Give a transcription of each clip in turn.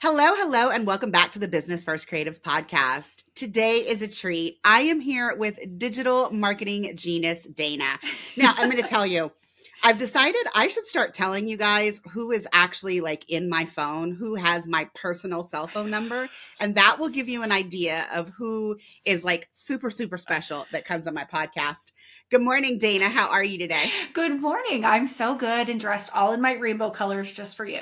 Hello, and welcome back to the Business-First Creatives Podcast. Today is a treat. I am here with digital marketing genius, Dayna. Now, I'm going to tell you, I've decided I should start telling you guys who is actually like in my phone, who has my personal cell phone number, and that will give you an idea of who is like super, super special that comes on my podcast. Good morning, Dayna. How are you today? Good morning. I'm so good and dressed all in my rainbow colors just for you.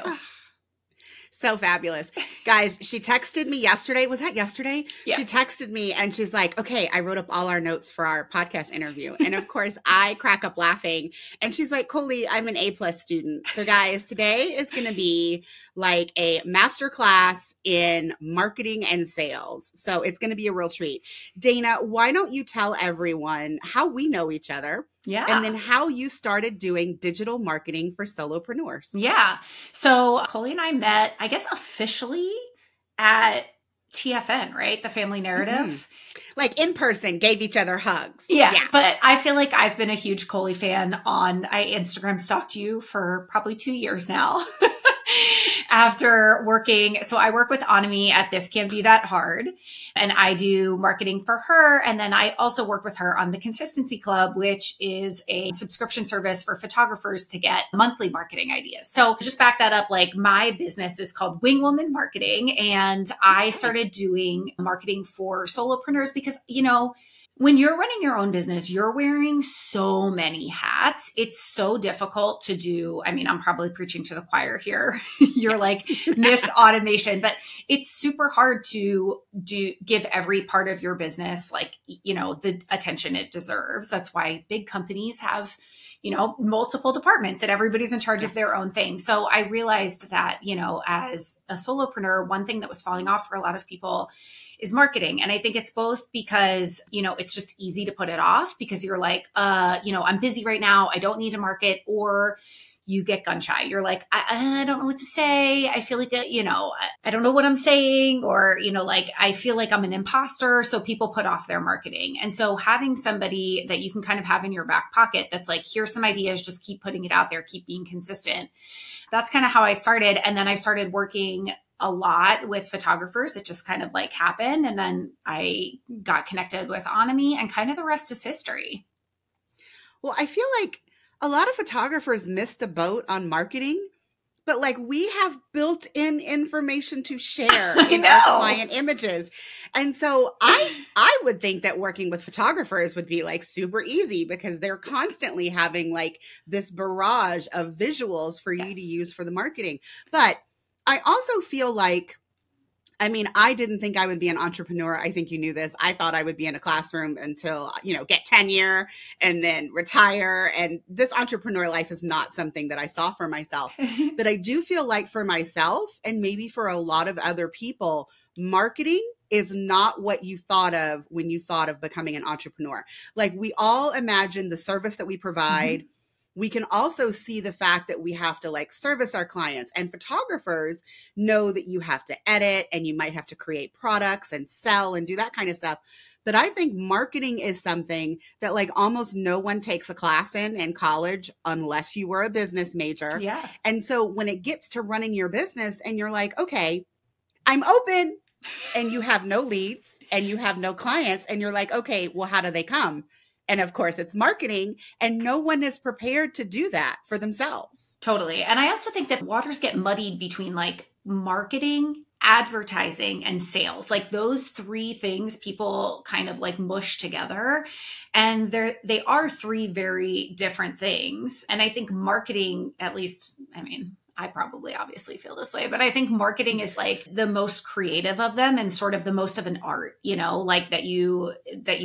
So fabulous. Guys, she texted me yesterday. Was that yesterday? Yeah. She texted me and she's like, okay, I wrote up all our notes for our podcast interview. And of course, I crack up laughing. And she's like, Colie, I'm an A+ student. So guys, today is going to be like a masterclass in marketing and sales. So it's going to be a real treat. Dayna, why don't you tell everyone how we know each other? Yeah. And then how you started doing digital marketing for solopreneurs. Yeah. So Colie and I met, I guess, officially at TFN, right? The Family Narrative. Mm-hmm. Like in person, gave each other hugs. Yeah. But I feel like I've been a huge Colie fan on, I Instagram stalked you for probably 2 years now. After working, so I work with Annemie at This Can't Be That Hard, and I do marketing for her. And then I also work with her on the Consistency Club, which is a subscription service for photographers to get monthly marketing ideas. So just back that up, like my business is called Wing Woman Marketing, and I started doing marketing for solopreneurs because, you know, when you're running your own business, you're wearing so many hats. It's so difficult to do. I mean, I'm probably preaching to the choir here. You're like Miss Automation, but it's super hard to give every part of your business, like, you know, the attention it deserves. That's why big companies have, you know, multiple departments and everybody's in charge of their own thing. So I realized that, you know, as a solopreneur, one thing that was falling off for a lot of people is marketing. And I think it's both because, you know, it's just easy to put it off because you're like, you know, I'm busy right now. I don't need to market. Or you get gun shy. You're like, I don't know what to say. I feel like, you know, I don't know what I'm saying, or, you know, like, I feel like I'm an imposter. So people put off their marketing. And so having somebody that you can kind of have in your back pocket, that's like, here's some ideas, just keep putting it out there, keep being consistent. That's kind of how I started. And then I started working a lot with photographers. It just kind of like happened. And then I got connected with Annemie, and kind of the rest is history. Well, I feel like a lot of photographers miss the boat on marketing, but like we have built in information to share in our client images. And so I would think that working with photographers would be like super easy because they're constantly having like this barrage of visuals for you to use for the marketing. But I also feel like, I mean, I didn't think I would be an entrepreneur. I think you knew this. I thought I would be in a classroom until, you know, get tenure and then retire. And this entrepreneur life is not something that I saw for myself. But I do feel like for myself, and maybe for a lot of other people, marketing is not what you thought of when you thought of becoming an entrepreneur. Like we all imagine the service that we provide. Mm-hmm. We can also see the fact that we have to like service our clients, and photographers know that you have to edit and you might have to create products and sell and do that kind of stuff. But I think marketing is something that like almost no one takes a class in college unless you were a business major. Yeah. And so when it gets to running your business and you're like, okay, I'm open, and you have no leads and you have no clients, and you're like, okay, well, how do they come? And of course, it's marketing, and no one is prepared to do that for themselves. Totally. And I also think that waters get muddied between like marketing, advertising, and sales. Like those three things people kind of like mush together, and they are three very different things. And I think marketing, at least, I mean, I probably obviously feel this way, but I think marketing is like the most creative of them and sort of the most of an art, you know, like that you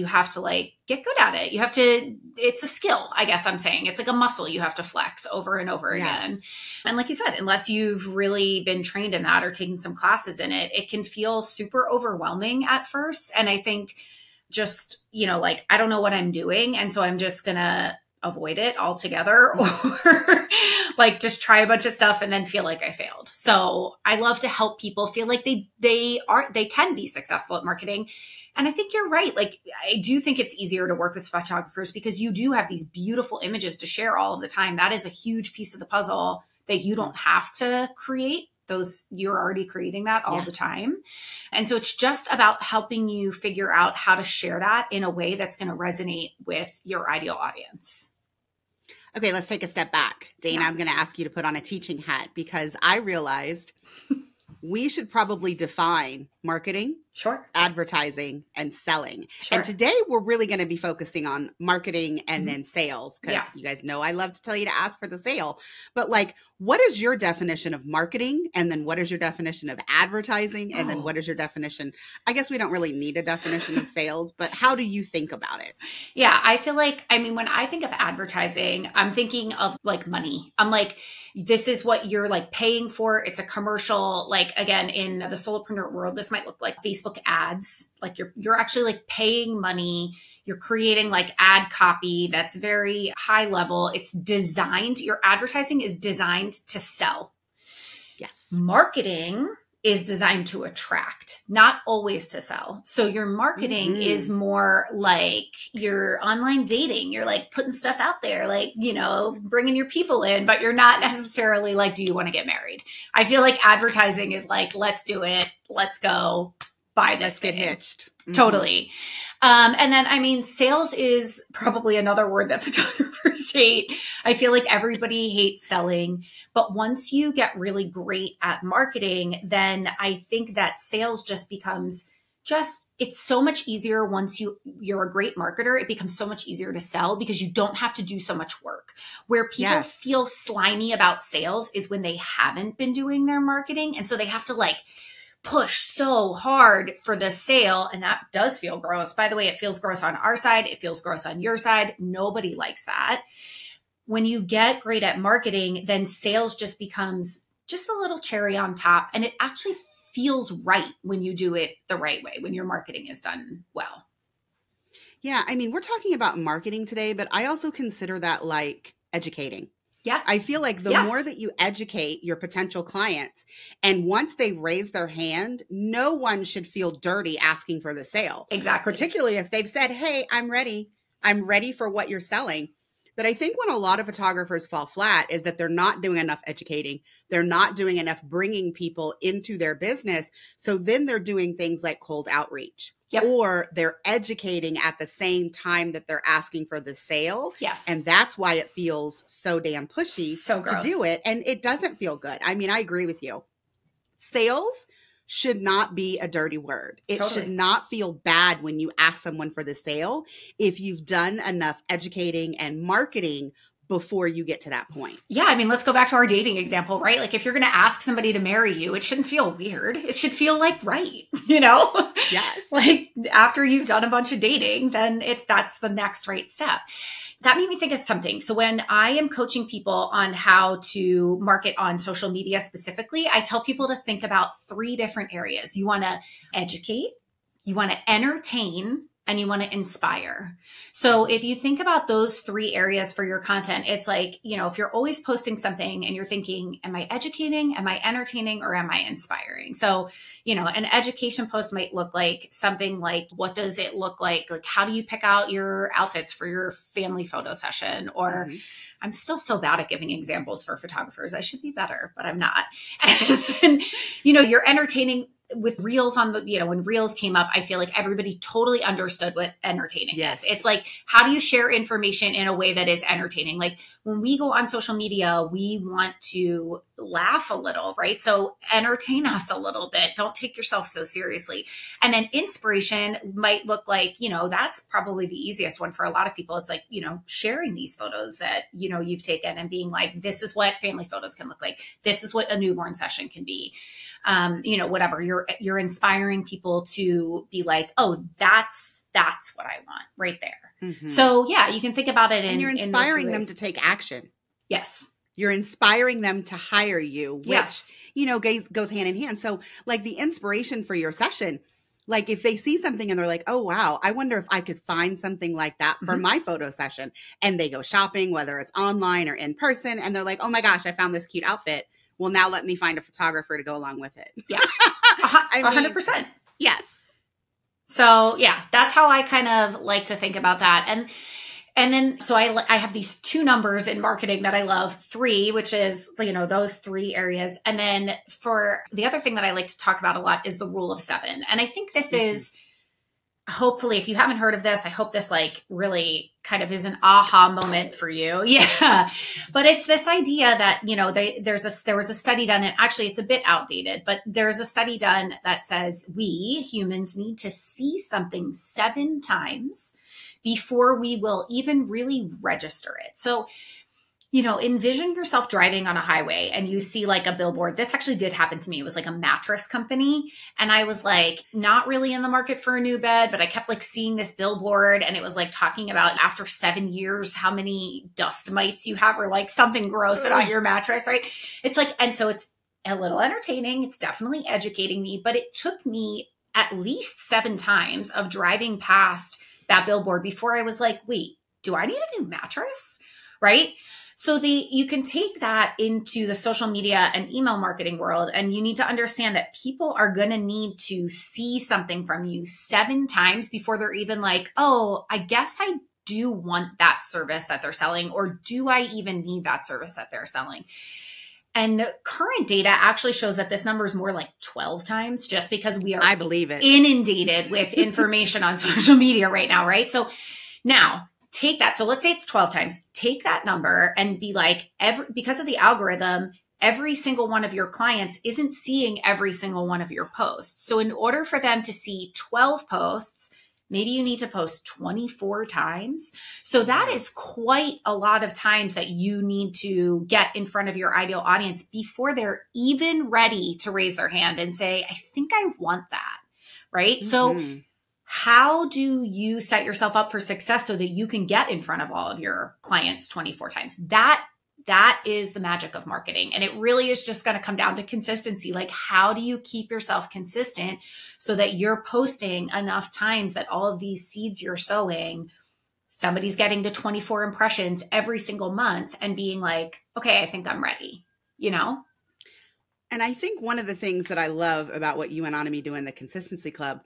have to like get good at it. You have to, it's a skill, I guess I'm saying. It's like a muscle you have to flex over and over again. And like you said, unless you've really been trained in that or taken some classes in it, it can feel super overwhelming at first. And I think just, you know, like, I don't know what I'm doing. And so I'm just going to avoid it altogether, or like just try a bunch of stuff and then feel like I failed. So I love to help people feel like they can be successful at marketing. And I think you're right. Like I do think it's easier to work with photographers because you do have these beautiful images to share all of the time. That is a huge piece of the puzzle that you don't have to create those, you're already creating that all the time. And so it's just about helping you figure out how to share that in a way that's going to resonate with your ideal audience. Okay, let's take a step back. Dayna, I'm going to ask you to put on a teaching hat, because I realized we should probably define marketing, advertising, and selling. And today we're really going to be focusing on marketing and then sales, because you guys know I love to tell you to ask for the sale. But like, what is your definition of marketing? And then what is your definition of advertising? And then what is your definition? I guess we don't really need a definition of sales, but how do you think about it? Yeah, I feel like, I mean, when I think of advertising, I'm thinking of like money. I'm like, this is what you're like paying for. It's a commercial. Like, again, in the solopreneur world, this might look like Facebook ads. Like you're actually like paying money. You're creating like ad copy that's very high level. It's designed, your advertising is designed to sell. Yes. Marketing is designed to attract, not always to sell. So your marketing is more like your online dating. You're like putting stuff out there, like, you know, bringing your people in, but you're not necessarily like, do you want to get married? I feel like advertising is like, let's do it. Let's go buy this thing. Get hitched. Totally. And then, I mean, sales is probably another word that photographers hate. I feel like everybody hates selling, but once you get really great at marketing, then I think that sales just becomes it's so much easier. Once you're a great marketer, it becomes so much easier to sell because you don't have to do so much work. Where people feel slimy about sales is when they haven't been doing their marketing. And so they have to like push so hard for the sale. And that does feel gross. By the way, it feels gross on our side. It feels gross on your side. Nobody likes that. When you get great at marketing, then sales just becomes just a little cherry on top. And it actually feels right when you do it the right way, when your marketing is done well. Yeah. I mean, we're talking about marketing today, but I also consider that like educating. Yeah. I feel like the more that you educate your potential clients, and once they raise their hand, no one should feel dirty asking for the sale. Exactly. Particularly if they've said, hey, I'm ready. I'm ready for what you're selling. But I think when a lot of photographers fall flat is that they're not doing enough educating. They're not doing enough bringing people into their business. So then they're doing things like cold outreach. Yep. Or they're educating at the same time that they're asking for the sale. Yes. And that's why it feels so damn pushy to do it. And it doesn't feel good. I mean, I agree with you. Sales should not be a dirty word. It should not feel bad when you ask someone for the sale if you've done enough educating and marketing before you get to that point. Yeah. I mean, let's go back to our dating example, right? Like if you're going to ask somebody to marry you, it shouldn't feel weird. It should feel like, right, you know? Yes. Like after you've done a bunch of dating, then if that's the next right step. That made me think of something. So when I am coaching people on how to market on social media specifically, I tell people to think about three different areas. You want to educate, you want to entertain, and you want to inspire. So if you think about those three areas for your content, it's like, you know, if you're always posting something and you're thinking, am I educating? Am I entertaining? Or am I inspiring? So, you know, an education post might look like something like, what does it look like? Like, how do you pick out your outfits for your family photo session? Or I'm still so bad at giving examples for photographers. I should be better, but I'm not. And, you know, you're entertaining with reels on the, you know, when reels came up, I feel like everybody totally understood what entertaining is. It's like, how do you share information in a way that is entertaining? Like when we go on social media, we want to laugh a little, right? So entertain us a little bit. Don't take yourself so seriously. And then inspiration might look like, you know, that's probably the easiest one for a lot of people. It's like, you know, sharing these photos that, you know, you've taken and being like, this is what family photos can look like. This is what a newborn session can be. You know, whatever, you're inspiring people to be like, oh, that's what I want right there. So yeah, you can think about it. And you're inspiring them to take action. Yes. You're inspiring them to hire you, which, you know, goes hand in hand. So like the inspiration for your session, like if they see something and they're like, oh, wow, I wonder if I could find something like that for my photo session. And they go shopping, whether it's online or in person. And they're like, oh my gosh, I found this cute outfit. Well, now let me find a photographer to go along with it. Yes. 100%. Yes. So yeah, that's how I kind of like to think about that. And And then, so I have these two numbers in marketing that I love, three, which is, you know, those three areas. And then for the other thing that I like to talk about a lot is the rule of seven. And I think this is, hopefully, if you haven't heard of this, I hope this like really kind of is an aha moment for you. Yeah. But it's this idea that, you know, there was a study done, and actually it's a bit outdated, but there's a study done that says we humans need to see something 7 times before we will even really register it. So, you know, envision yourself driving on a highway and you see like a billboard. This actually did happen to me. It was like a mattress company. And I was like, not really in the market for a new bed, but I kept like seeing this billboard, and it was like talking about after 7 years, how many dust mites you have, or like something gross on your mattress, right? It's like, and so it's a little entertaining. It's definitely educating me, but it took me at least 7 times of driving past that billboard before I was like, wait, do I need a new mattress? Right? So you can take that into the social media and email marketing world, and you need to understand that people are going to need to see something from you 7 times before they're even like, oh, I guess I do want that service that they're selling, or do I even need that service that they're selling? And current data actually shows that this number is more like 12 times, just because we are inundated with information on social media right now, right? So now, take that. So let's say it's 12 times, take that number and be like, because of the algorithm, every single one of your clients isn't seeing every single one of your posts. So in order for them to see 12 posts, maybe you need to post 24 times. So that is quite a lot of times that you need to get in front of your ideal audience before they're even ready to raise their hand and say, I think I want that, right? Mm-hmm. So how do you set yourself up for success so that you can get in front of all of your clients 24 times? That is the magic of marketing. And it really is just going to come down to consistency. Like, how do you keep yourself consistent so that you're posting enough times that all of these seeds you're sowing, somebody's getting to 24 impressions every single month and being like, okay, I think I'm ready, you know? And I think one of the things that I love about what you and Annemie do in the Consistency Club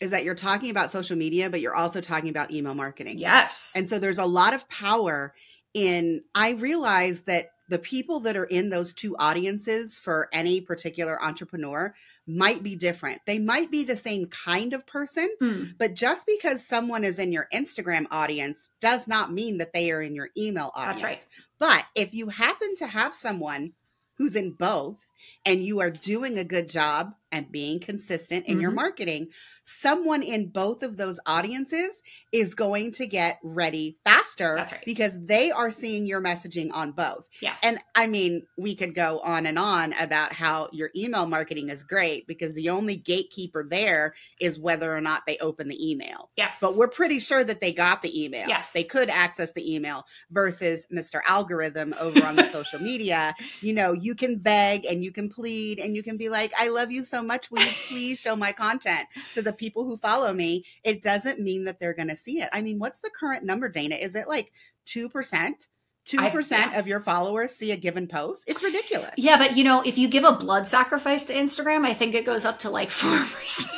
is that you're talking about social media, but you're also talking about email marketing. Yes. And so there's a lot of power in, I realize that the people that are in those two audiences for any particular entrepreneur might be different. They might be the same kind of person, but just because someone is in your Instagram audience does not mean that they are in your email audience. That's right. But if you happen to have someone who's in both, and you are doing a good job and being consistent in your marketing, someone in both of those audiences is going to get ready faster. That's right. Because they are seeing your messaging on both. Yes. And I mean, we could go on and on about how your email marketing is great because the only gatekeeper there is whether or not they open the email. Yes. But we're pretty sure that they got the email. Yes. They could access the email versus Mr. Algorithm over on the social media. You know, you can beg and you can plead and you can be like, I love you so much. Will you please show my content to the people who follow me? It doesn't mean that they're going to see it. I mean, what's the current number, Dayna? Is it like 2%? 2% of your followers see a given post? It's ridiculous. Yeah, but you know, if you give a blood sacrifice to Instagram, I think it goes up to like 4%.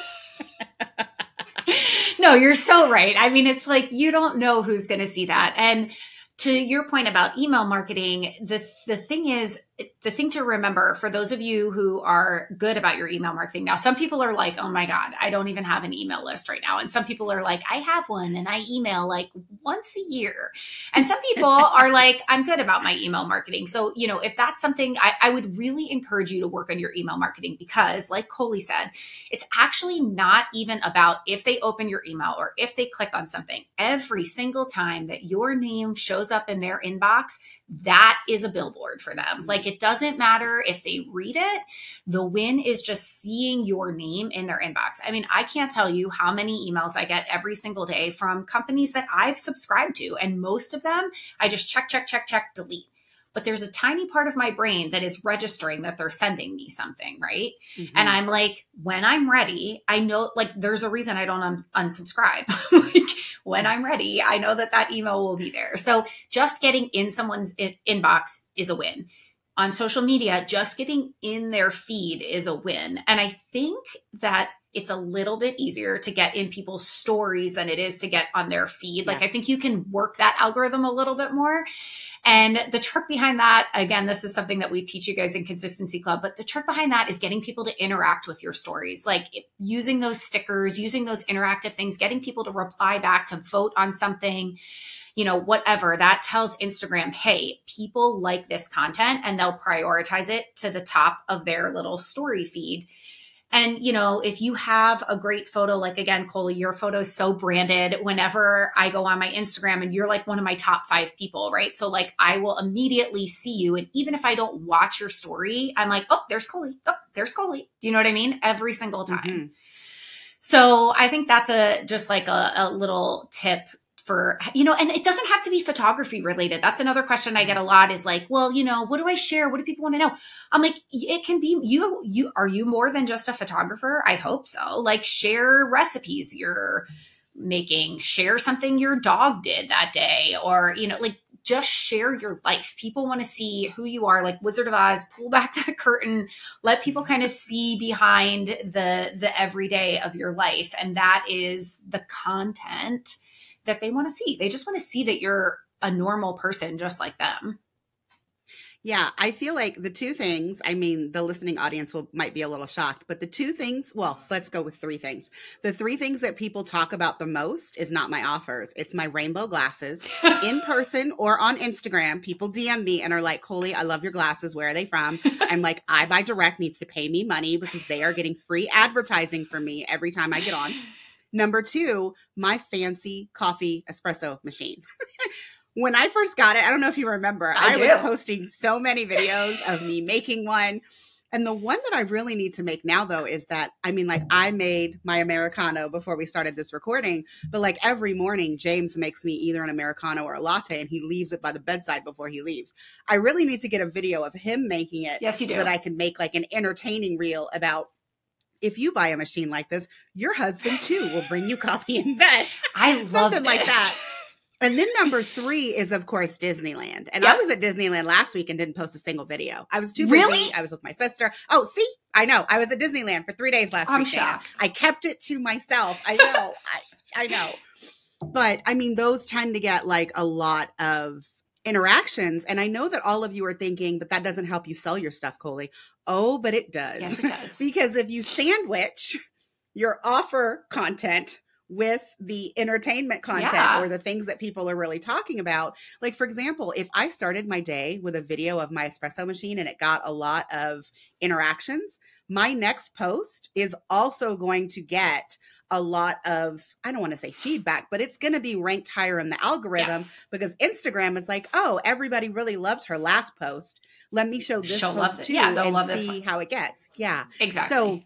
No, you're so right. I mean, it's like, you don't know who's going to see that. And to your point about email marketing, the thing to remember for those of you who are good about your email marketing now, some people are like, oh my God, I don't even have an email list right now. And some people are like, I have one and I email like once a year. And some people are like, I'm good about my email marketing. So, you know, if that's something, I would really encourage you to work on your email marketing because, like Colie said, it's actually not even about if they open your email or if they click on something. Every single time that your name shows up in their inbox, that is a billboard for them. Like, it doesn't matter if they read it. The win is just seeing your name in their inbox. I mean, I can't tell you how many emails I get every single day from companies that I've subscribed to. And most of them, I just check, delete. But there's a tiny part of my brain that is registering that they're sending me something, right? Mm-hmm. And I'm like, when I'm ready, I know, like, there's a reason I don't unsubscribe. Like, when I'm ready, I know that that email will be there. So just getting in someone's inbox is a win. On social media, just getting in their feed is a win. And I think that it's a little bit easier to get in people's stories than it is to get on their feed. Like, yes. I think you can work that algorithm a little bit more. And the trick behind that, again, this is something that we teach you guys in Consistency Club, but the trick behind that is getting people to interact with your stories, like using those stickers, using those interactive things, getting people to reply back, to vote on something, you know, whatever. That tells Instagram, hey, people like this content, and they'll prioritize it to the top of their little story feed. And, you know, if you have a great photo, like, again, Colie, your photo is so branded. Whenever I go on my Instagram, and you're like one of my top 5 people, right? So like, I will immediately see you. And even if I don't watch your story, I'm like, oh, there's Colie. Oh, there's Colie. Do you know what I mean? Every single time. Mm-hmm. So I think that's just like a little tip for, you know, and it doesn't have to be photography related. That's another question I get a lot is like, well, you know, what do I share? What do people want to know? I'm like, it can be you. Are you more than just a photographer? I hope so. Like, share recipes you're making, share something your dog did that day, or, you know, like, just share your life. People want to see who you are, like Wizard of Oz, pull back that curtain, let people kind of see behind the everyday of your life. And that is the content that they want to see. They just want to see that you're a normal person just like them. Yeah, I feel like the two things, I mean, the listening audience might be a little shocked, but the two things, well, let's go with three things. The three things that people talk about the most is not my offers. It's my rainbow glasses in person or on Instagram. People DM me and are like, Colie, I love your glasses. Where are they from? I'm like, iBuyDirect needs to pay me money because they are getting free advertising for me every time I get on. Number two, my fancy coffee espresso machine. When I first got it, I don't know if you remember, I was posting so many videos of me making one. And the one that I really need to make now, though, is that, I mean, like, I made my Americano before we started this recording, but like every morning, James makes me either an Americano or a latte, and he leaves it by the bedside before he leaves. I really need to get a video of him making it. Yes, you do. So that I can make like an entertaining reel about, if you buy a machine like this, your husband too will bring you coffee in bed. I love something like that. And then number three is, of course, Disneyland. And yep. I was at Disneyland last week and didn't post a single video. I was too busy. Really? I was with my sister. Oh, see, I know. I was at Disneyland for 3 days last week. I'm shocked. I kept it to myself. I know. I know. But I mean, those tend to get like a lot of interactions. And I know that all of you are thinking, but that doesn't help you sell your stuff, Colie. Oh, but it does. Yes, it does. Because if you sandwich your offer content with the entertainment content, yeah, or the things that people are really talking about, like, for example, if I started my day with a video of my espresso machine and it got a lot of interactions, my next post is also going to get a lot of, I don't want to say feedback, but it's going to be ranked higher in the algorithm, yes, because Instagram is like, oh, everybody really loved her last post. Let me show this post too, yeah, and see how it gets. Yeah, exactly. So,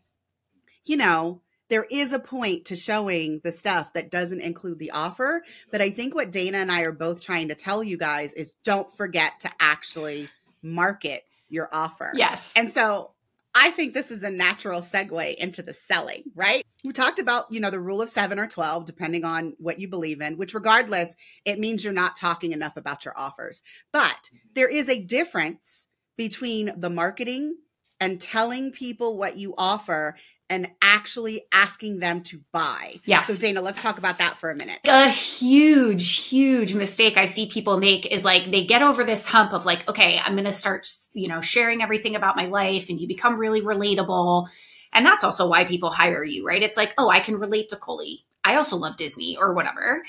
you know, there is a point to showing the stuff that doesn't include the offer. But I think what Dayna and I are both trying to tell you guys is don't forget to actually market your offer. Yes. And so I think this is a natural segue into the selling, right? We talked about, you know, the rule of 7 or 12, depending on what you believe in, which regardless, it means you're not talking enough about your offers. But there is a difference between the marketing and telling people what you offer and actually asking them to buy. Yes. So Dayna, let's talk about that for a minute. A huge, huge mistake I see people make is like, they get over this hump of like, okay, I'm going to start, you know, sharing everything about my life, and you become really relatable. And that's also why people hire you, right? It's like, oh, I can relate to Colie. I also love Disney or whatever.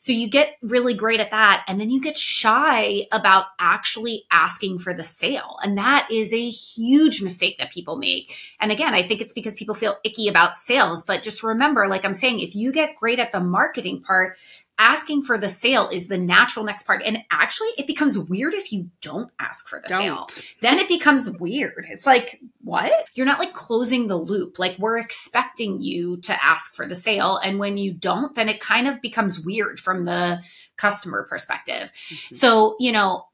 So you get really great at that. And then you get shy about actually asking for the sale. And that is a huge mistake that people make. And again, I think it's because people feel icky about sales. But just remember, like I'm saying, if you get great at the marketing part, asking for the sale is the natural next part. And actually, it becomes weird if you don't ask for the sale. Then it becomes weird. It's like, what? You're not like closing the loop. Like, we're expecting you to ask for the sale. And when you don't, then it kind of becomes weird from the customer perspective. Mm-hmm. So, you know,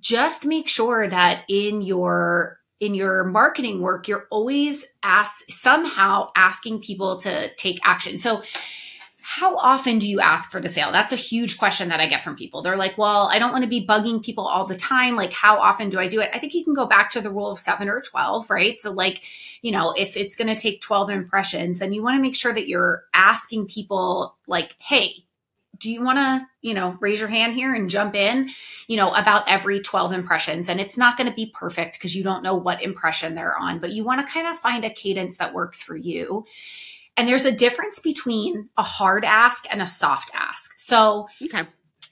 just make sure that in your marketing work, you're always somehow asking people to take action. So how often do you ask for the sale? That's a huge question that I get from people. They're like, well, I don't want to be bugging people all the time. Like, how often do I do it? I think you can go back to the rule of 7 or 12, right? So like, you know, if it's going to take 12 impressions, then you want to make sure that you're asking people like, hey, do you want to, you know, raise your hand here and jump in, you know, about every 12 impressions. And it's not going to be perfect because you don't know what impression they're on, but you want to kind of find a cadence that works for you. And there's a difference between a hard ask and a soft ask. So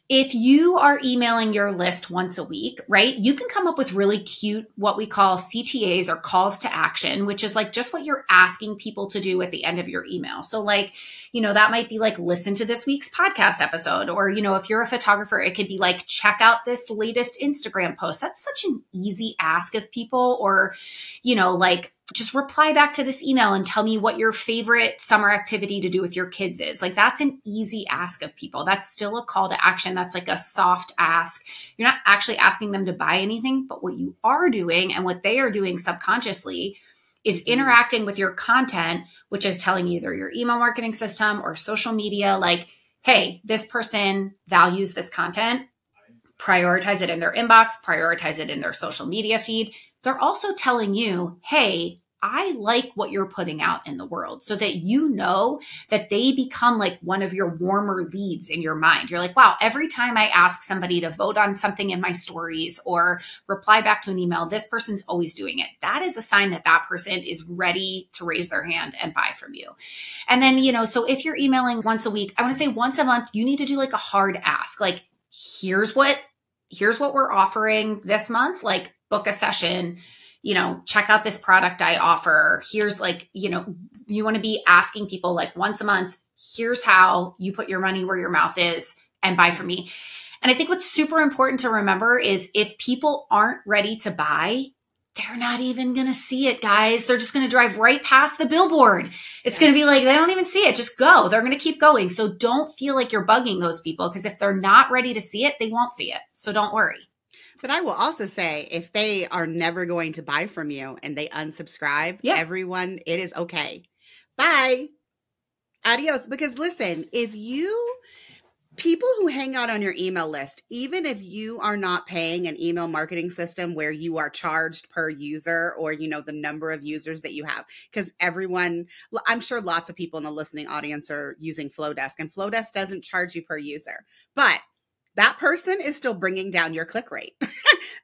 if you are emailing your list once a week, right, you can come up with really cute, what we call CTAs or calls to action, which is like just what you're asking people to do at the end of your email. So like, you know, that might be like, listen to this week's podcast episode, or, you know, if you're a photographer, it could be like, check out this latest Instagram post. That's such an easy ask of people. Or, you know, like, just reply back to this email and tell me what your favorite summer activity to do with your kids is. Like, that's an easy ask of people. That's still a call to action. That's like a soft ask. You're not actually asking them to buy anything, but what you are doing and what they are doing subconsciously is interacting with your content, which is telling either your email marketing system or social media, like, hey, this person values this content, prioritize it in their inbox, prioritize it in their social media feed. They're also telling you, hey, I like what you're putting out in the world, so that you know that they become like one of your warmer leads in your mind. You're like, wow, every time I ask somebody to vote on something in my stories or reply back to an email, this person's always doing it. That is a sign that that person is ready to raise their hand and buy from you. And then, you know, so if you're emailing once a week, I want to say once a month, you need to do like a hard ask. Like, here's what we're offering this month. Like, book a session, you know, check out this product I offer. Here's like, you know, you want to be asking people like once a month, here's how you put your money where your mouth is and buy from me. And I think what's super important to remember is if people aren't ready to buy, they're not even going to see it, guys. They're just going to drive right past the billboard. It's going to be like, they don't even see it. Just go. They're going to keep going. So don't feel like you're bugging those people, because if they're not ready to see it, they won't see it. So don't worry. But I will also say, if they are never going to buy from you and they unsubscribe, everyone, it is okay. Bye. Adios. Because listen, if you, people who hang out on your email list, even if you are not paying an email marketing system where you are charged per user or, you know, the number of users that you have, because everyone, I'm sure lots of people in the listening audience are using Flowdesk, and Flowdesk doesn't charge you per user, but that person is still bringing down your click rate.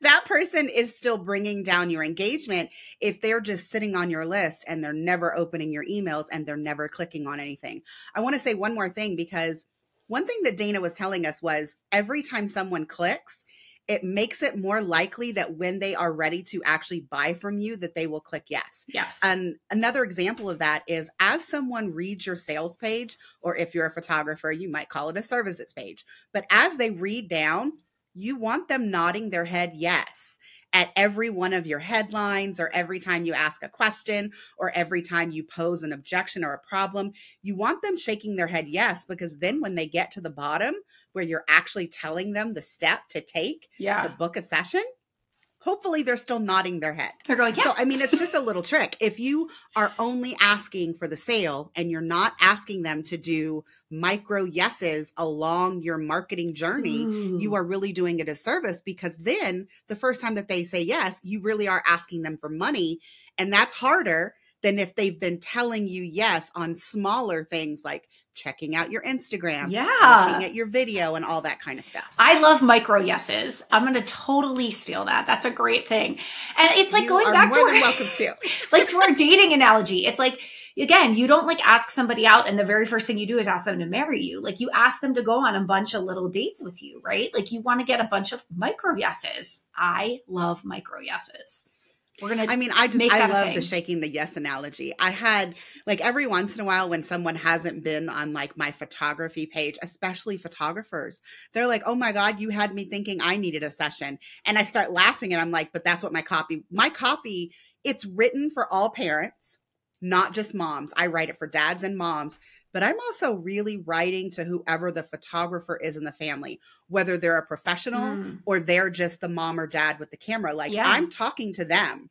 That person is still bringing down your engagement if they're just sitting on your list and they're never opening your emails and they're never clicking on anything. I want to say one more thing, because one thing that Dayna was telling us was every time someone clicks, it makes it more likely that when they are ready to actually buy from you, that they will click yes. Yes. And another example of that is as someone reads your sales page, or if you're a photographer, you might call it a services page, but as they read down, you want them nodding their head yes at every one of your headlines, or every time you ask a question, or every time you pose an objection or a problem. You want them shaking their head yes, because then when they get to the bottom, where you're actually telling them the step to take to book a session, hopefully they're still nodding their head. They're going, yeah. So, I mean, it's just a little trick. If you are only asking for the sale and you're not asking them to do micro yeses along your marketing journey, you are really doing a disservice, because then the first time that they say yes, you really are asking them for money. And that's harder than if they've been telling you yes on smaller things like checking out your Instagram, looking at your video and all that kind of stuff. I love micro yeses. I'm going to totally steal that. That's a great thing. And it's like, you going back to our, like to our dating analogy. It's like, again, you don't like ask somebody out and the very first thing you do is ask them to marry you. Like, you ask them to go on a bunch of little dates with you, right? Like, you want to get a bunch of micro yeses. I love micro yeses. We're gonna, I mean, I love the shaking the yes analogy. I had, like, every once in a while when someone hasn't been on like my photography page, especially photographers, they're like, oh my God, you had me thinking I needed a session. And I start laughing and I'm like, but that's what my copy, it's written for all parents, not just moms. I write it for dads and moms, but I'm also really writing to whoever the photographer is in the family, whether they're a professional or they're just the mom or dad with the camera. Like, I'm talking to them,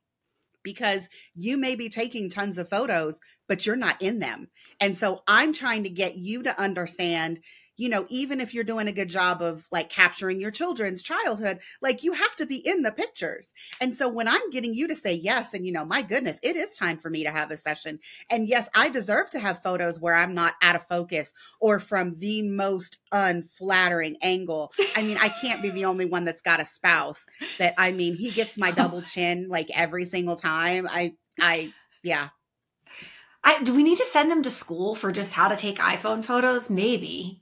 because you may be taking tons of photos, but you're not in them. And so I'm trying to get you to understand, you know, even if you're doing a good job of like capturing your children's childhood, like you have to be in the pictures. And so when I'm getting you to say yes, and you know, my goodness, it is time for me to have a session. And yes, I deserve to have photos where I'm not out of focus or from the most unflattering angle. I mean, I can't be the only one that's got a spouse that, I mean, he gets my double chin like every single time. Yeah. Do we need to send them to school for just how to take iPhone photos? Maybe.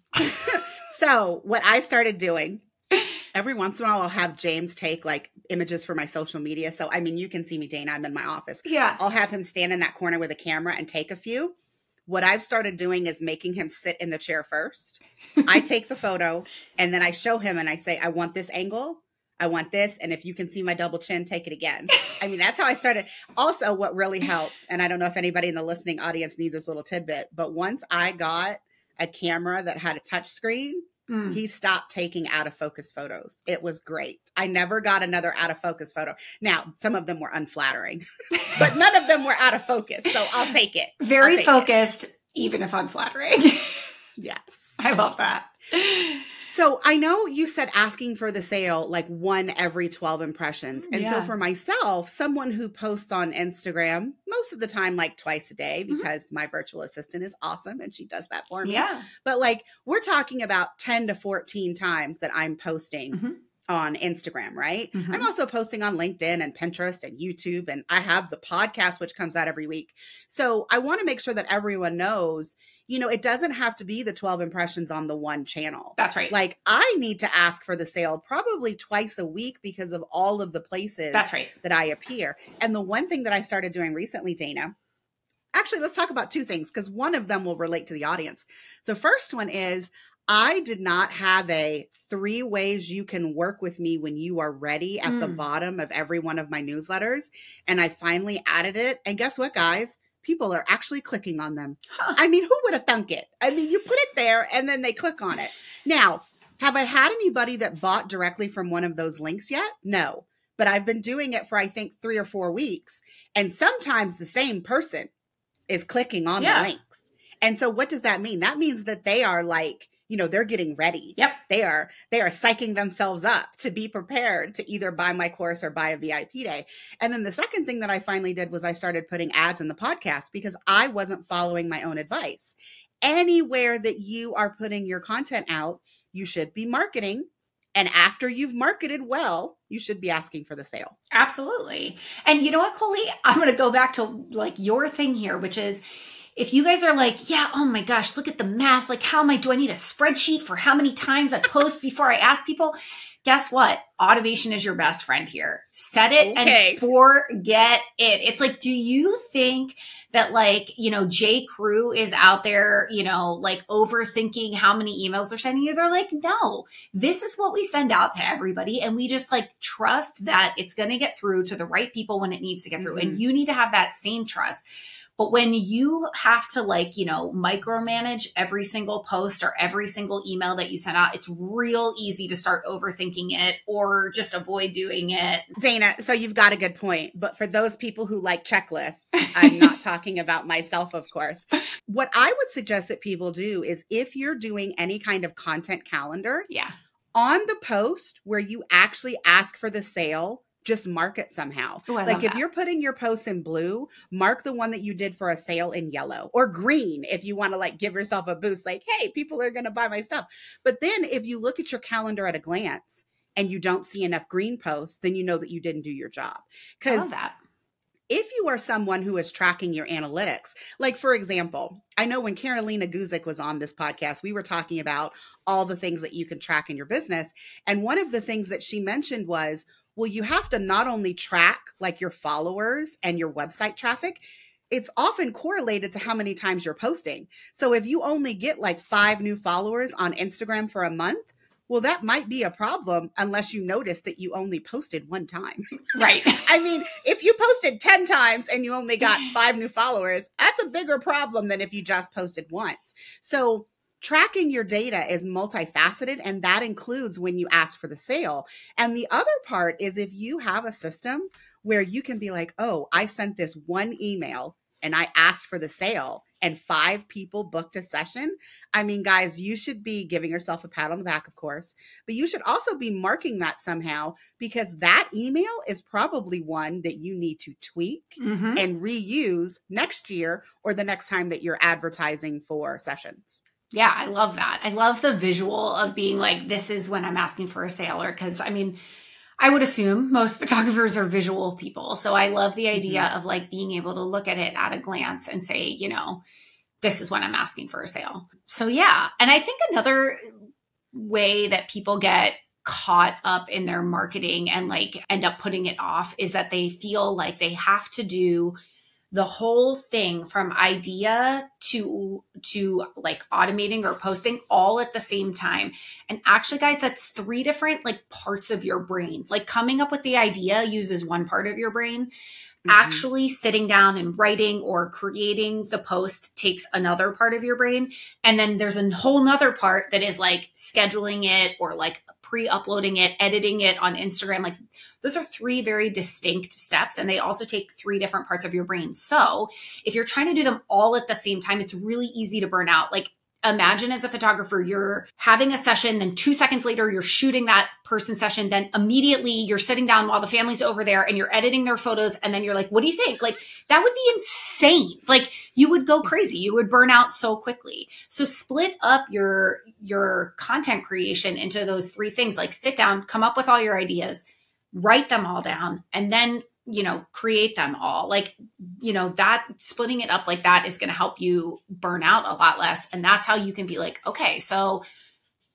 So what I started doing, every once in a while, I'll have James take like images for my social media. So, I mean, you can see me, Dayna, I'm in my office. Yeah. I'll have him stand in that corner with a camera and take a few. What I've started doing is making him sit in the chair first. I take the photo and then I show him and I say, I want this angle. I want this. And if you can see my double chin, take it again. I mean, that's how I started. Also, what really helped, and I don't know if anybody in the listening audience needs this little tidbit, but once I got a camera that had a touch screen, he stopped taking out of focus photos. It was great. I never got another out of focus photo. Now, some of them were unflattering, but none of them were out of focus. So I'll take it. Very focused, even if unflattering. Yes. I love that. So I know you said asking for the sale, like one every 12 impressions. And so for myself, someone who posts on Instagram most of the time, like twice a day, because my virtual assistant is awesome and she does that for me. Yeah. But like, we're talking about 10 to 14 times that I'm posting on Instagram, right? I'm also posting on LinkedIn and Pinterest and YouTube, and I have the podcast, which comes out every week. So I want to make sure that everyone knows, you know, it doesn't have to be the 12 impressions on the one channel. That's right. Like, I need to ask for the sale probably twice a week because of all of the places that I appear. And the one thing that I started doing recently, Dayna, actually, let's talk about two things, because one of them will relate to the audience. The first one is, I did not have a 3 ways you can work with me when you are ready at the bottom of every one of my newsletters. And I finally added it. And guess what, guys? People are actually clicking on them. I mean, who would have thunk it? I mean, you put it there and then they click on it. Now, have I had anybody that bought directly from one of those links yet? No, but I've been doing it for, I think, 3 or 4 weeks. And sometimes the same person is clicking on the links. And so what does that mean? That means that they are like, you know, they're getting ready. Yep. They are psyching themselves up to be prepared to either buy my course or buy a VIP day. And then the second thing that I finally did was I started putting ads in the podcast because I wasn't following my own advice. Anywhere that you are putting your content out, you should be marketing. And after you've marketed well, you should be asking for the sale. Absolutely. And you know what, Colie, I'm going to go back to like your thing here, which is, if you guys are like, yeah, oh my gosh, look at the math. Like, how am I, do I need a spreadsheet for how many times I post before I ask people? Guess what? Automation is your best friend here. Set it and forget it. It's like, do you think that like, you know, J. Crew is out there, you know, like overthinking how many emails they're sending you? They're like, no, this is what we send out to everybody. And we just like trust that it's going to get through to the right people when it needs to get through. And you need to have that same trust. But when you have to like, you know, micromanage every single post or every single email that you send out, it's real easy to start overthinking it or just avoid doing it. Dayna, so you've got a good point. But for those people who like checklists, I'm not talking about myself, of course. What I would suggest that people do is if you're doing any kind of content calendar, on the post where you actually ask for the sale, just mark it somehow. Ooh, like if you're putting your posts in blue, mark the one that you did for a sale in yellow or green if you want to like give yourself a boost, like, hey, people are going to buy my stuff. But then if you look at your calendar at a glance and you don't see enough green posts, then you know that you didn't do your job. Because if you are someone who is tracking your analytics, like for example, I know when Carolina Guzik was on this podcast, we were talking about all the things that you can track in your business. And one of the things that she mentioned was, well, you have to not only track like your followers and your website traffic, it's often correlated to how many times you're posting. So if you only get like 5 new followers on Instagram for a month, well, that might be a problem unless you notice that you only posted 1 time. Right. I mean, if you posted 10 times and you only got 5 new followers, that's a bigger problem than if you just posted once. So tracking your data is multifaceted, and that includes when you ask for the sale. And the other part is if you have a system where you can be like, oh, I sent this 1 email and I asked for the sale and 5 people booked a session. I mean, guys, you should be giving yourself a pat on the back, of course, but you should also be marking that somehow, because that email is probably one that you need to tweak and reuse next year or the next time that you're advertising for sessions. Yeah, I love that. I love the visual of being like, this is when I'm asking for a sale, because I mean, I would assume most photographers are visual people. So I love the idea of like being able to look at it at a glance and say, you know, this is when I'm asking for a sale. So yeah. And I think another way that people get caught up in their marketing and like end up putting it off is that they feel like they have to do the whole thing from idea to like automating or posting all at the same time. And actually, guys, that's 3 different like parts of your brain. Like coming up with the idea uses one part of your brain. Actually sitting down and writing or creating the post takes another part of your brain. And then there's a whole nother part that is like scheduling it or like pre-uploading it, editing it on Instagram. Like those are 3 very distinct steps, and they also take 3 different parts of your brain. So if you're trying to do them all at the same time, it's really easy to burn out. Like imagine as a photographer, you're having a session, then 2 seconds later, you're shooting that person's session. Then immediately you're sitting down while the family's over there and you're editing their photos. And then you're like, what do you think? Like that would be insane. Like you would go crazy. You would burn out so quickly. So split up your content creation into those 3 things. Like sit down, come up with all your ideas, write them all down, and then, you know, create them all. Like, you know, that splitting it up like that is going to help you burn out a lot less. And that's how you can be like, okay, so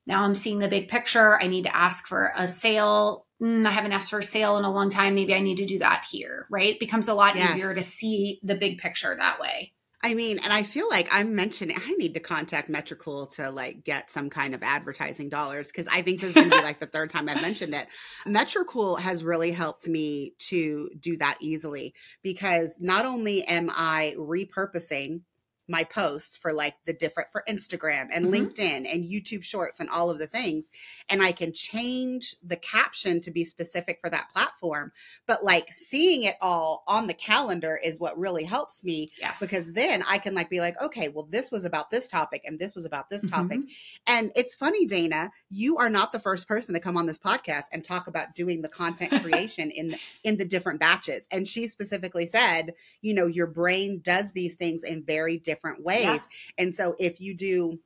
now I'm seeing the big picture. I need to ask for a sale. I haven't asked for a sale in a long time. Maybe I need to do that here, right? It becomes a lot easier to see the big picture that way. I mean, and I feel like I'm mentioning, I need to contact Metricool to like get some kind of advertising dollars, because I think this is going to be like the 3rd time I've mentioned it. Metricool has really helped me to do that easily, because not only am I repurposing my posts for like the different, for Instagram and LinkedIn and YouTube Shorts and all of the things. And I can change the caption to be specific for that platform. But like seeing it all on the calendar is what really helps me, because then I can like be like, okay, well, this was about this topic and this was about this topic. And it's funny, Dayna, you are not the first person to come on this podcast and talk about doing the content creation in the different batches. And she specifically said, you know, your brain does these things in very different ways. And so if you do,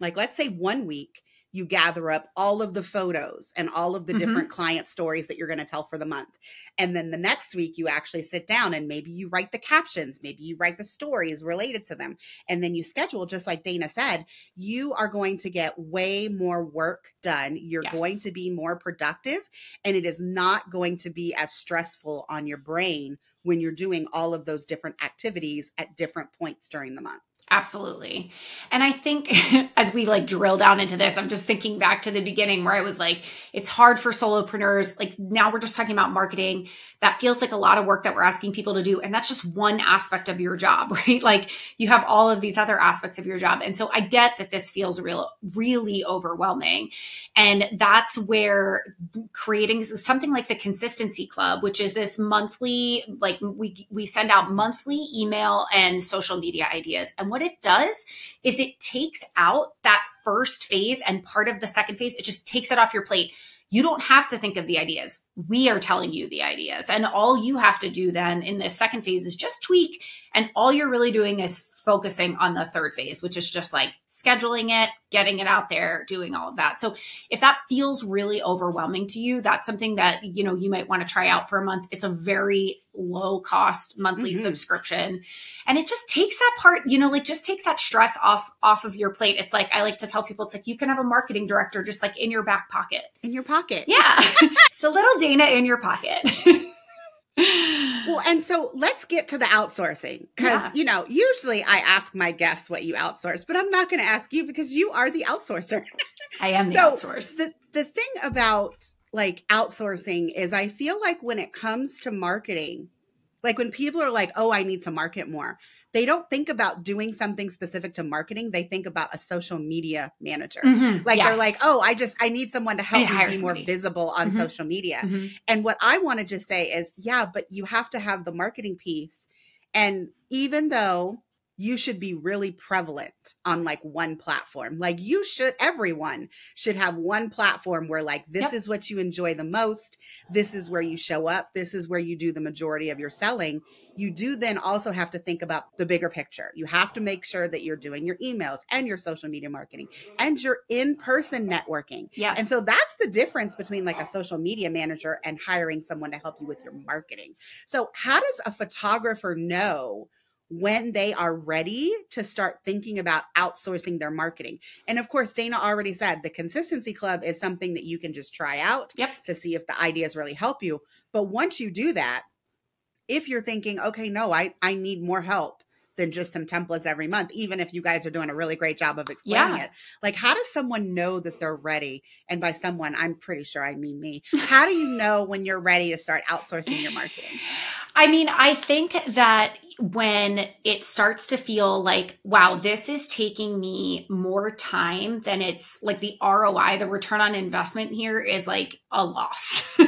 like, let's say one week, you gather up all of the photos and all of the different client stories that you're going to tell for the month. And then the next week you actually sit down and maybe you write the captions, maybe you write the stories related to them. And then you schedule, just like Dayna said, you are going to get way more work done. You're going to be more productive, and it is not going to be as stressful on your brain when you're doing all of those different activities at different points during the month. Absolutely. And I think as we like drill down into this, I'm just thinking back to the beginning where I was like, it's hard for solopreneurs. Like now we're just talking about marketing. That feels like a lot of work that we're asking people to do. And that's just one aspect of your job, right? Like you have all of these other aspects of your job. And so I get that this feels really overwhelming. And that's where creating something like the Consistency Club, which is this monthly, like we send out monthly email and social media ideas. And what it does is it takes out that first phase and part of the second phase. It just takes it off your plate. You don't have to think of the ideas. We are telling you the ideas. And all you have to do then in this second phase is just tweak. And all you're really doing is focusing on the third phase, which is just like scheduling it, getting it out there, doing all of that. So if that feels really overwhelming to you, that's something that, you know, you might want to try out for a month. It's a very low cost monthly subscription. And it just takes that part, you know, like just takes that stress off of your plate. It's like, I like to tell people, it's like, you can have a marketing director just like in your back pocket. In your pocket. Yeah. It's a little Dayna in your pocket. Well, and so let's get to the outsourcing, because, you know, usually I ask my guests what you outsource, but I'm not going to ask you because you are the outsourcer. I am the outsourcer. The thing about like outsourcing is I feel like when it comes to marketing, like when people are like, oh, I need to market more, they don't think about doing something specific to marketing. They think about a social media manager. Like they're like, oh, I need someone to help me be more visible on social media. And what I want to just say is, yeah, but you have to have the marketing piece And even though you should be really prevalent on like one platform, like you should, everyone should have one platform where like, this is what you enjoy the most. This is where you show up. This is where you do the majority of your selling. You do then also have to think about the bigger picture. You have to make sure that you're doing your emails and your social media marketing and your in-person networking. Yes. And so that's the difference between like a social media manager and hiring someone to help you with your marketing. So how does a photographer know when they are ready to start thinking about outsourcing their marketing? And of course, Dayna already said the Consistency Club is something that you can just try out to see if the ideas really help you. But once you do that, if you're thinking, okay, no, I need more help than just some templates every month, even if you guys are doing a really great job of explaining it. Like, how does someone know that they're ready? And by someone, I'm pretty sure I mean me. How do you know when you're ready to start outsourcing your marketing? I mean, I think that when it starts to feel like, wow, this is taking me more time than it's like the ROI, the return on investment here is like a loss,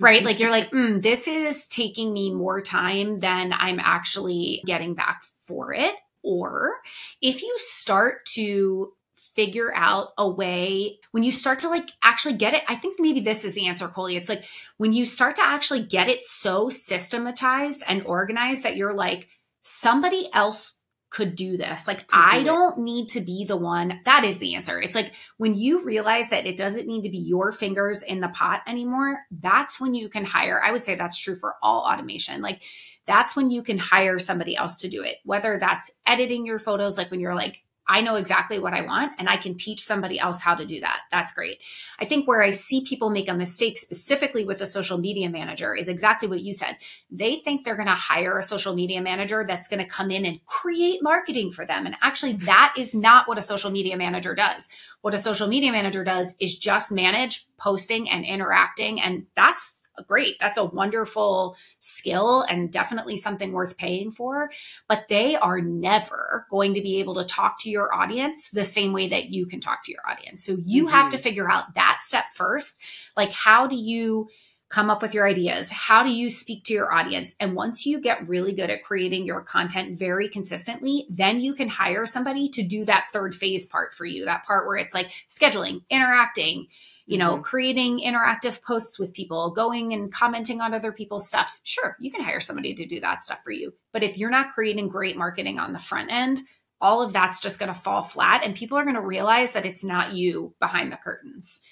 right? Like you're like, this is taking me more time than I'm actually getting back for it. Or if you start to figure out a way, when you start to like actually get it, I think maybe this is the answer, Colie. It's like when you start to actually get it so systematized and organized that you're like, somebody else could do this. Like, I don't need to be the one. That is the answer. It's like when you realize that it doesn't need to be your fingers in the pot anymore, that's when you can hire. I would say that's true for all automation. Like, that's when you can hire somebody else to do it, whether that's editing your photos, like when you're like, I know exactly what I want and I can teach somebody else how to do that. That's great. I think where I see people make a mistake specifically with a social media manager is exactly what you said. They think they're going to hire a social media manager that's going to come in and create marketing for them. And actually that is not what a social media manager does. What a social media manager does is just manage posting and interacting. And that's great. That's a wonderful skill and definitely something worth paying for, but they are never going to be able to talk to your audience the same way that you can talk to your audience. So you have to figure out that step first. Like, how do you come up with your ideas? How do you speak to your audience? And once you get really good at creating your content very consistently, then you can hire somebody to do that third phase part for you, that part where it's like scheduling, interacting, you know, creating interactive posts with people, going and commenting on other people's stuff. Sure, you can hire somebody to do that stuff for you. But if you're not creating great marketing on the front end, all of that's just going to fall flat and people are going to realize that it's not you behind the curtains.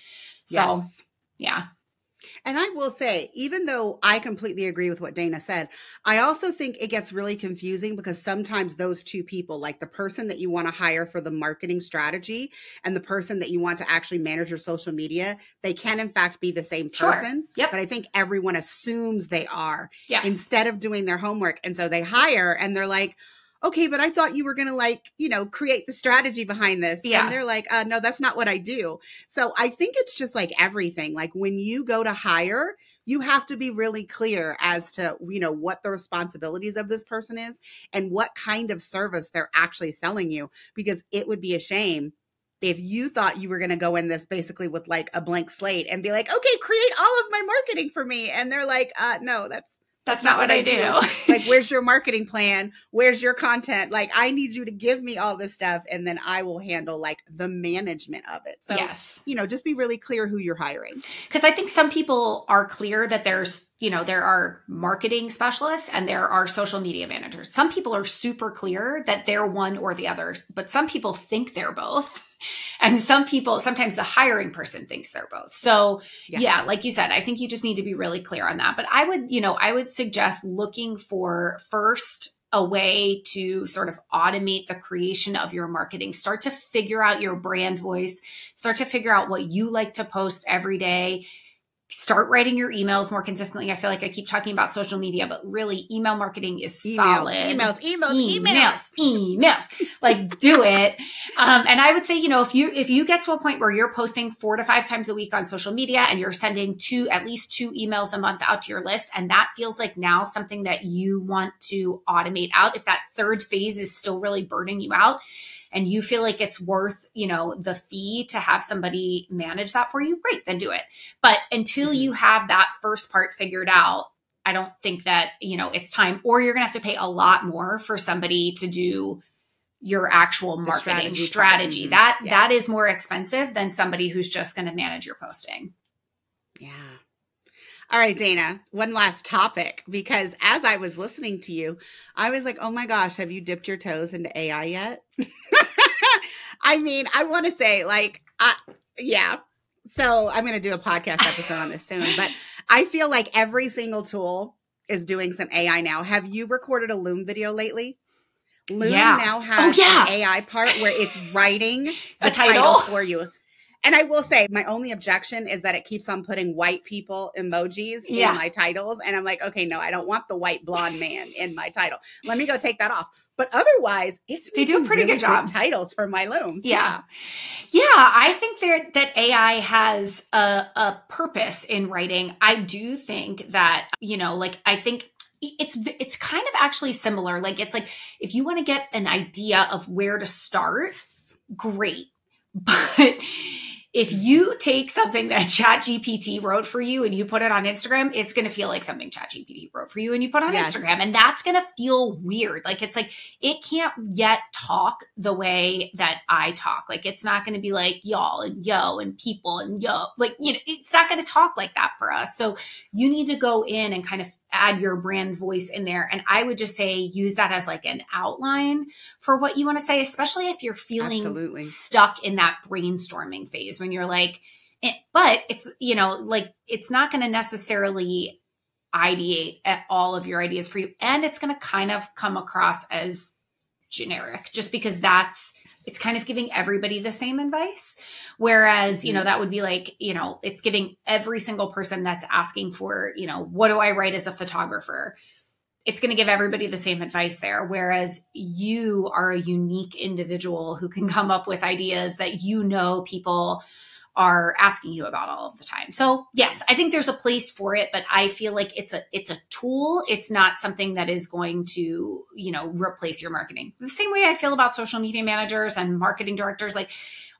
So, yeah. And I will say, even though I completely agree with what Dayna said, I also think it gets really confusing because sometimes those two people, like the person that you want to hire for the marketing strategy and the person that you want to actually manage your social media, they can in fact be the same person, but I think everyone assumes they are instead of doing their homework. And so they hire and they're like, okay, but I thought you were going to like, you know, create the strategy behind this. And they're like, no, that's not what I do. So I think it's just like everything. Like when you go to hire, you have to be really clear as to, you know, what the responsibilities of this person is and what kind of service they're actually selling you, because it would be a shame if you thought you were going to go in this basically with like a blank slate and be like, okay, create all of my marketing for me. And they're like, no, that's not what I do. Like, where's your marketing plan? Where's your content? Like, I need you to give me all this stuff and then I will handle like the management of it. So, you know, just be really clear who you're hiring. Because I think some people are clear that there's, you know, there are marketing specialists and there are social media managers. Some people are super clear that they're one or the other, but some people think they're both. And some people, sometimes the hiring person thinks they're both. So yeah, like you said, I think you just need to be really clear on that. But I would, you know, I would suggest looking for first a way to sort of automate the creation of your marketing, start to figure out your brand voice, start to figure out what you like to post every day. Start writing your emails more consistently. I feel like I keep talking about social media, but really email marketing is solid. Emails. Like, do it. And I would say, you know, if you get to a point where you're posting 4 to 5 times a week on social media and you're sending at least two emails a month out to your list, and that feels like now something that you want to automate out, if that third phase is still really burning you out, and you feel like it's worth, you know, the fee to have somebody manage that for you, great, then do it. But until you have that first part figured out, I don't think that, it's time, or you're going to have to pay a lot more for somebody to do your actual marketing strategy. Mm-hmm. That is more expensive than somebody who's just going to manage your posting. Yeah. All right, Dayna, one last topic, because as I was listening to you, I was like, oh my gosh, have you dipped your toes into AI yet? I mean, I want to say yeah. So I'm going to do a podcast episode on this soon, but I feel like every single tool is doing some AI now. Have you recorded a Loom video lately? Loom now has an AI part where it's writing the title for you. And I will say, my only objection is that it keeps on putting white people emojis in my titles. And I'm like, okay, no, I don't want the white blonde man in my title. Let me go take that off. But otherwise, they do a pretty really good job titles for my Loom. Yeah. I think that AI has a purpose in writing. I do think that, I think it's kind of actually similar. Like, it's like, if you want to get an idea of where to start, great. But if you take something that ChatGPT wrote for you and you put it on Instagram, it's going to feel like something ChatGPT wrote for you and you put on Instagram. And that's going to feel weird. Like, it's like, it can't yet talk the way that I talk. Like, it's not going to be like y'all and yo and people and yo. Like, it's not going to talk like that for us. So you need to go in and kind of add your brand voice in there. And I would just say, use that as like an outline for what you want to say, especially if you're feeling stuck in that brainstorming phase when you're like, but it's, like, it's not going to necessarily ideate at all of your ideas for you. And it's going to kind of come across as generic just because it's kind of giving everybody the same advice. Whereas, that would be like, it's giving every single person that's asking for, what do I write as a photographer? It's going to give everybody the same advice there. Whereas you are a unique individual who can come up with ideas that, people are asking you about all of the time. So yes, I think there's a place for it, but I feel like it's a tool. It's not something that is going to, replace your marketing. The same way I feel about social media managers and marketing directors, like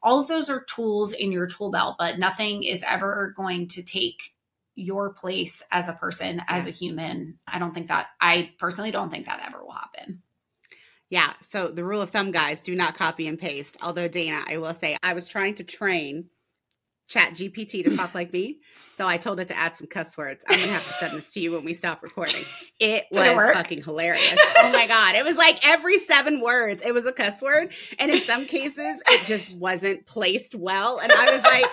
all of those are tools in your tool belt, but nothing is ever going to take your place as a person, as a human. I personally don't think that ever will happen. Yeah. So the rule of thumb, guys, do not copy and paste. Although Dayna, I will say I was trying to train ChatGPT to talk like me. So I told it to add some cuss words. I'm going to have to send this to you when we stop recording. It was fucking hilarious. Oh my God. It was like every 7 words, it was a cuss word. And in some cases, it just wasn't placed well. And I was like,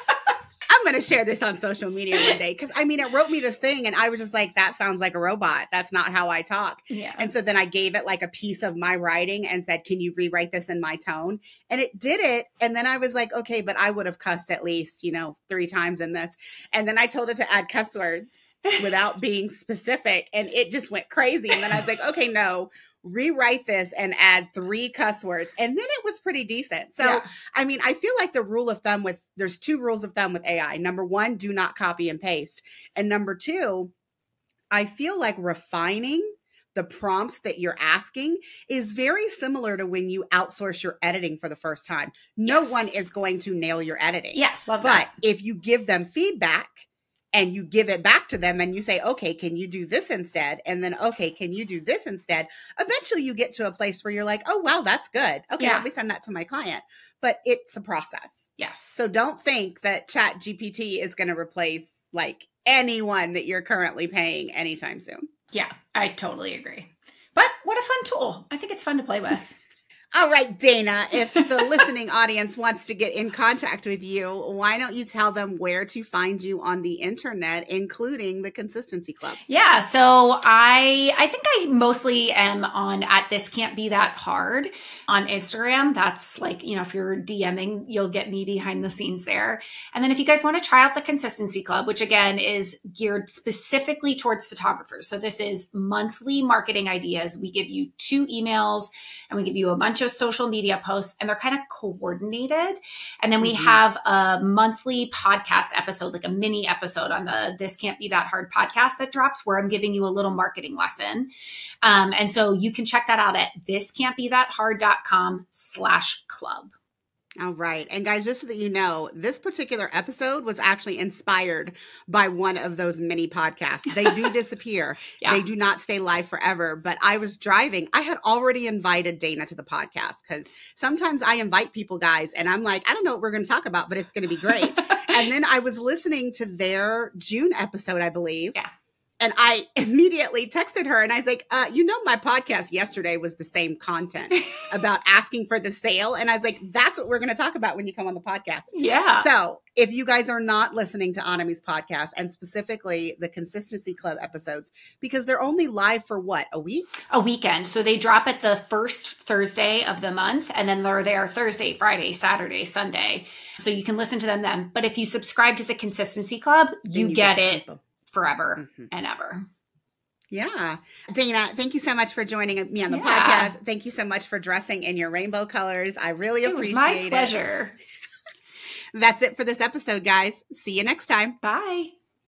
I'm going to share this on social media one day. Cause I mean, it wrote me this thing and I was just like, that sounds like a robot. That's not how I talk. Yeah. And so then I gave it like a piece of my writing and said, can you rewrite this in my tone? And it did it. And then I was like, okay, but I would have cussed at least, 3 times in this. And then I told it to add cuss words without being specific. And it just went crazy. And then I was like, okay, no, rewrite this and add 3 cuss words. And then it was pretty decent. So, I mean, I feel like the rule of thumb there's 2 rules of thumb with AI. Number 1, do not copy and paste. And number 2, I feel like refining the prompts that you're asking is very similar to when you outsource your editing for the first time. No one is going to nail your editing. Yeah, love that. But if you give them feedback, and you give it back to them and you say, okay, can you do this instead? And then, okay, can you do this instead? Eventually you get to a place where you're like, oh, wow, that's good. Okay, let me send that to my client. But it's a process. Yes. So don't think that ChatGPT is going to replace like anyone that you're currently paying anytime soon. Yeah, I totally agree. But what a fun tool. I think it's fun to play with. All right, Dayna, if the listening audience wants to get in contact with you, why don't you tell them where to find you on the internet, including the Consistency Club? Yeah, so I think I mostly am on at This Can't Be That Hard on Instagram. That's like, if you're DMing, you'll get me behind the scenes there. And then if you guys want to try out the Consistency Club, which again is geared specifically towards photographers. So this is monthly marketing ideas. We give you 2 emails and we give you a bunch of social media posts, and they're kind of coordinated. And then we have a monthly podcast episode, like a mini episode on the This Can't Be That Hard podcast that drops, where I'm giving you a little marketing lesson. And so you can check that out at thiscan'tbethathard.com/club. All right. And guys, just so that you know, this particular episode was actually inspired by one of those mini podcasts. They do disappear. Yeah. They do not stay live forever. But I was driving. I had already invited Dayna to the podcast because sometimes I invite people, guys, and I'm like, I don't know what we're going to talk about, but it's going to be great. And then I was listening to their June episode, I believe. Yeah. And I immediately texted her and I was like, you know, my podcast yesterday was the same content about asking for the sale. And I was like, that's what we're going to talk about when you come on the podcast. Yeah. So if you guys are not listening to Annemie's podcast and specifically the Consistency Club episodes, because they're only live for what, a week? A weekend. So they drop at the first Thursday of the month and then they're there Thursday, Friday, Saturday, Sunday. So you can listen to them then. But if you subscribe to the Consistency Club, you get it. Forever and ever. Yeah. Dayna, thank you so much for joining me on the podcast. Thank you so much for dressing in your rainbow colors. I really appreciate it. It was my pleasure. That's it for this episode, guys. See you next time. Bye.